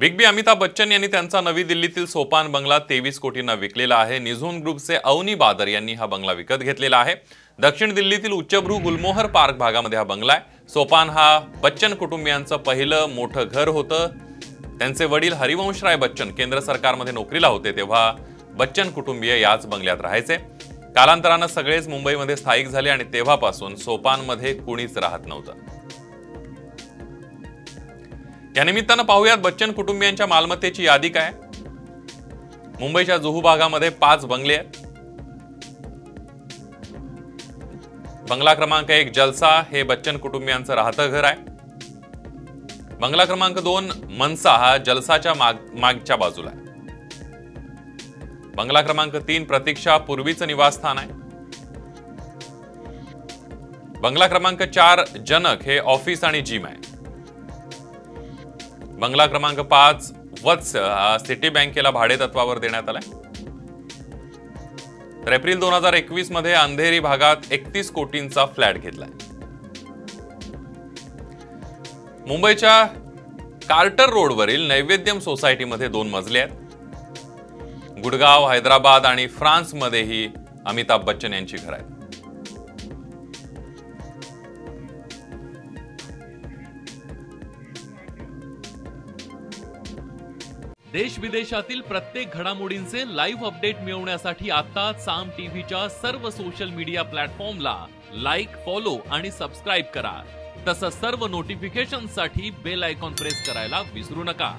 Big B Amitabh Bachchan यांनी त्यांचा नवी दिल्लीतील सोपान बंगला 23 कोटींना विकलेला आहे। निझून ग्रुपचे अवनी बादर यांनी हा बंगला विकत घेतलेला आहे। दक्षिण दिल्लीतील उच्चभ्रू गुलमोहर पार्क भागामध्ये हा बंगला आहे। सोपान हा बच्चन कुटुंबियांचं पहिलं मोठं घर होतं। त्यांचे वडील हरिवंश राय बच्चन केंद्र सरकारमध्ये नोकरीला होते तेव्हा बच्चन कुटुंबीय याच बंगल्यात राहायचे। कालांतराने सगळेच मुंबईमध्ये स्थायिक झाले आणि तेव्हापासून सोपानमध्ये कोणीच राहत नव्हतं। या निमित्तानं पाहूयात बच्चन कुटुंबियांच्या मालमत्तेची यादी काय। मुंबईच्या जुहू भागामध्ये 5 बंगले आहेत। बंगला क्रमांक 1 जलसा हे बच्चन कुटुंबियांचं राहतं घर आहे। बंगला क्रमांक 2 मनसा हा जलसाच्या मागच्या बाजूला आहे। बंगला क्रमांक 3 प्रतीक्षा पूर्वीचं निवासस्थान आहे। बंगला क्रमांक 4 जनक हे ऑफिस आणि जिम आहे। बंगला क्रमांक 5 वत्स सिटी बँकेला भाडे तत्वावर देण्यात आलाय। तर एप्रिल 2021 मध्ये अंधेरी भागात 31 कोटींचा फ्लॅट घेतलाय। मुंबईच्या कार्टर रोडवरील नैवेद्यम सोसायटीमध्ये 2 मजले आहेत। गुडगाव, हैदराबाद आणि फ्रान्समध्येही अमिताभ बच्चन यांची घर आहेत। देश विदेशातील प्रत्येक घडामोडींचे लाईव्ह अपडेट मिळवण्यासाठी आता साम टीव्हीच्या सर्व सोशल मीडिया प्लॅटफॉर्मला लाईक, फॉलो आणि सबस्क्राईब करा। तसंच सर्व नोटिफिकेशनसाठी बेल आयकॉन प्रेस करायला विसरू नका।